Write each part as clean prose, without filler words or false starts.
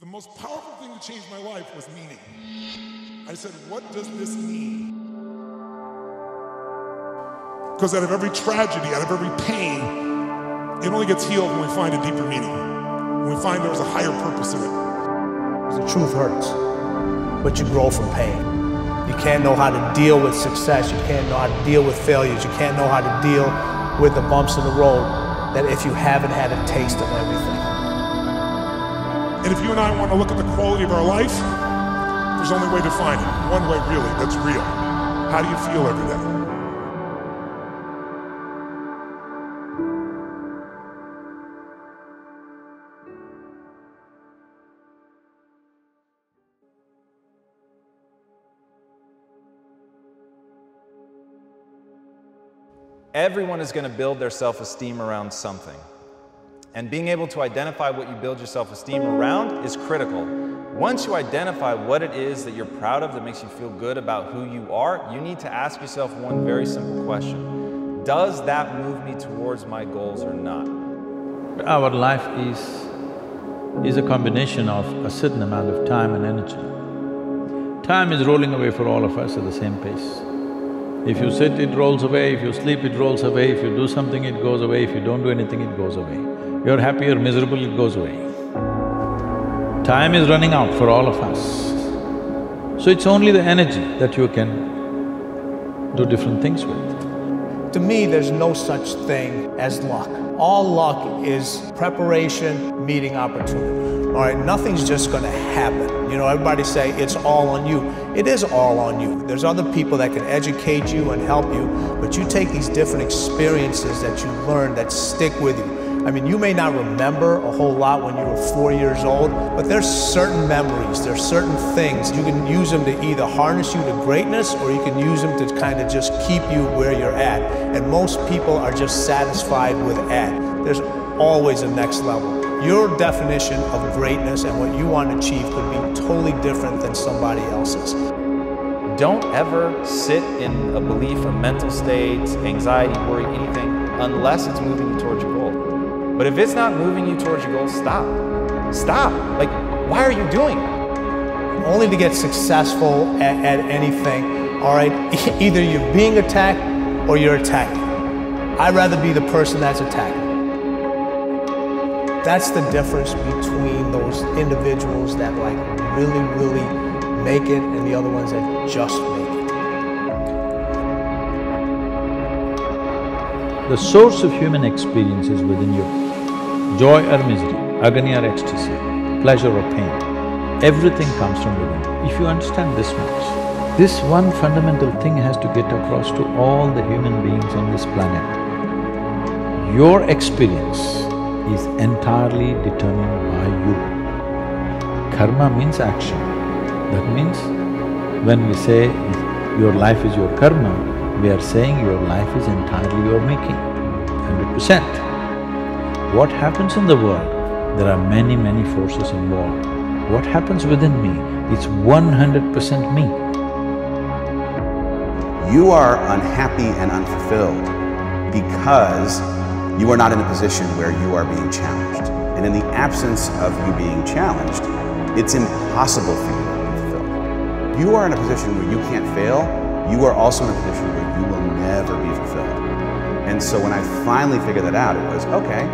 The most powerful thing that changed my life was meaning. I said, what does this mean? Because out of every tragedy, out of every pain, it only gets healed when we find a deeper meaning. When we find there's a higher purpose in it. The truth hurts, but you grow from pain. You can't know how to deal with success. You can't know how to deal with failures. You can't know how to deal with the bumps in the road that if you haven't had a taste of everything. And if you and I want to look at the quality of our life, there's only way to find it. One way, really, that's real. How do you feel every day? Everyone is going to build their self-esteem around something. And being able to identify what you build your self-esteem around is critical. Once you identify what it is that you're proud of that makes you feel good about who you are, you need to ask yourself one very simple question. Does that move me towards my goals or not? Our life is a combination of a certain amount of time and energy. Time is rolling away for all of us at the same pace. If you sit, it rolls away. If you sleep, it rolls away. If you do something, it goes away. If you don't do anything, it goes away. You're happy or miserable, it goes away. Time is running out for all of us. So it's only the energy that you can do different things with. To me, there's no such thing as luck. All luck is preparation meeting opportunity. All right, nothing's just gonna happen. You know, everybody say it's all on you. It is all on you. There's other people that can educate you and help you, but you take these different experiences that you learn that stick with you. I mean, you may not remember a whole lot when you were 4 years old, but there's certain memories, there's certain things. You can use them to either harness you to greatness, or you can use them to kind of just keep you where you're at. And most people are just satisfied with at. There's always a next level. Your definition of greatness and what you want to achieve could be totally different than somebody else's. Don't ever sit in a belief, a mental state, anxiety, worry, anything, unless it's moving you towards your goal. But if it's not moving you towards your goal, stop. Stop. Like, why are you doing it? Only to get successful at anything, all right? Either you're being attacked or you're attacking. I'd rather be the person that's attacking. That's the difference between those individuals that like really, really make it and the other ones that just make it. The source of human experience is within you. Joy or misery, agony or ecstasy, pleasure or pain, everything comes from within. If you understand this much, this one fundamental thing has to get across to all the human beings on this planet. Your experience is entirely determined by you. Karma means action. That means when we say your life is your karma, we are saying your life is entirely your making, 100%. What happens in the world, there are many, many forces involved. What happens within me, it's 100% me. You are unhappy and unfulfilled because you are not in a position where you are being challenged. And in the absence of you being challenged, it's impossible for you to be fulfilled. You are in a position where you can't fail, you are also in a position where you will never be fulfilled. And so when I finally figured that out, it was, okay,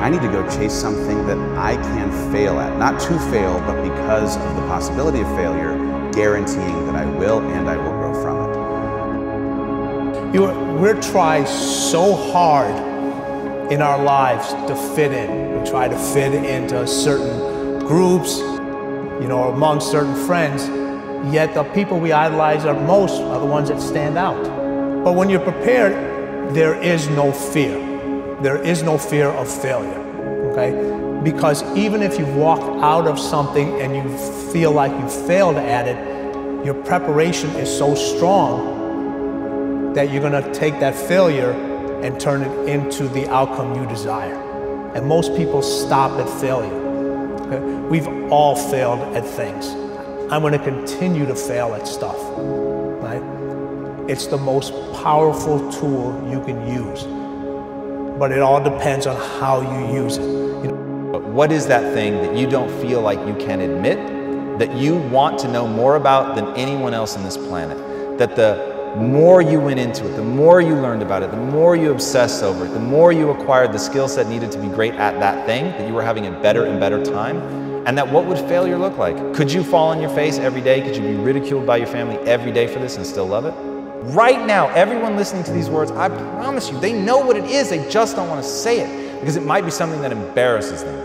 I need to go chase something that I can fail at. Not to fail, but because of the possibility of failure, guaranteeing that I will and I will grow from it. We're trying so hard in our lives to fit in. We try to fit into certain groups, you know, among certain friends, yet the people we idolize are most are the ones that stand out. But when you're prepared, there is no fear. There is no fear of failure, okay? Because even if you walk out of something and you feel like you failed at it, your preparation is so strong that you're gonna take that failure and turn it into the outcome you desire. And most people stop at failure. Okay? We've all failed at things. I'm gonna continue to fail at stuff, right? It's the most powerful tool you can use, but it all depends on how you use it. You know? What is that thing that you don't feel like you can admit, that you want to know more about than anyone else on this planet? That the more you went into it, the more you learned about it, the more you obsessed over it, the more you acquired the skill set needed to be great at that thing, that you were having a better and better time. And that what would failure look like? Could you fall on your face every day? Could you be ridiculed by your family every day for this and still love it? Right now, everyone listening to these words, I promise you, they know what it is, they just don't want to say it because it might be something that embarrasses them.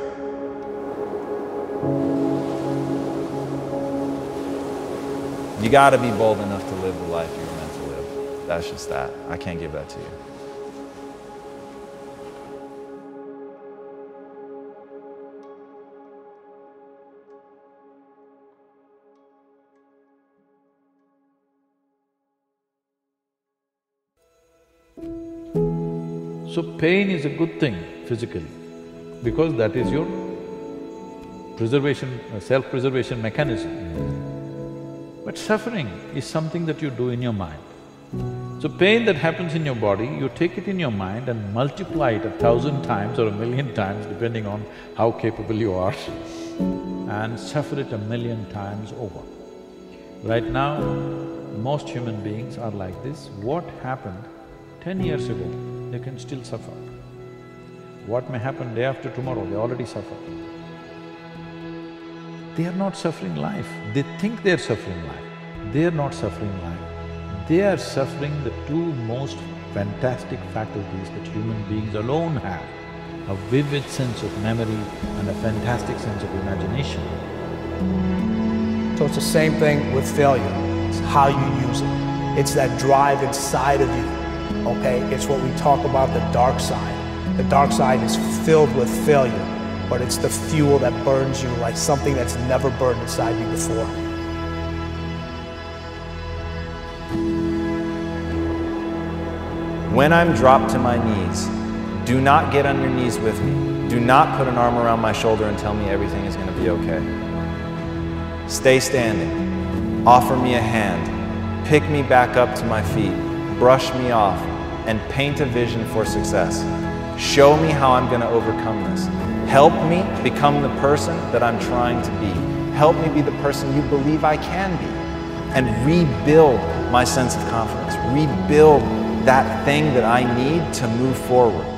You gotta be bold enough to live the life you were meant to live. That's just that. I can't give that to you. So pain is a good thing physically, because that is your preservation, self-preservation mechanism. But suffering is something that you do in your mind. So pain that happens in your body, you take it in your mind and multiply it 1,000 times or 1,000,000 times depending on how capable you are and suffer it 1,000,000 times over. Right now, most human beings are like this. What happened 10 years ago, they can still suffer. What may happen day after tomorrow, they already suffer. They are not suffering life. They think they are suffering life. They are not suffering life. They are suffering the two most fantastic faculties that human beings alone have, a vivid sense of memory and a fantastic sense of imagination. So it's the same thing with failure. It's how you use it. It's that drive inside of you. Okay, it's what we talk about, the dark side. The dark side is filled with failure, but it's the fuel that burns you like something that's never burned inside you before. When I'm dropped to my knees, do not get on your knees with me. Do not put an arm around my shoulder and tell me everything is going to be okay. Stay standing. Offer me a hand. Pick me back up to my feet. Brush me off and paint a vision for success. Show me how I'm going to overcome this. Help me become the person that I'm trying to be. Help me be the person you believe I can be. And rebuild my sense of confidence. Rebuild that thing that I need to move forward.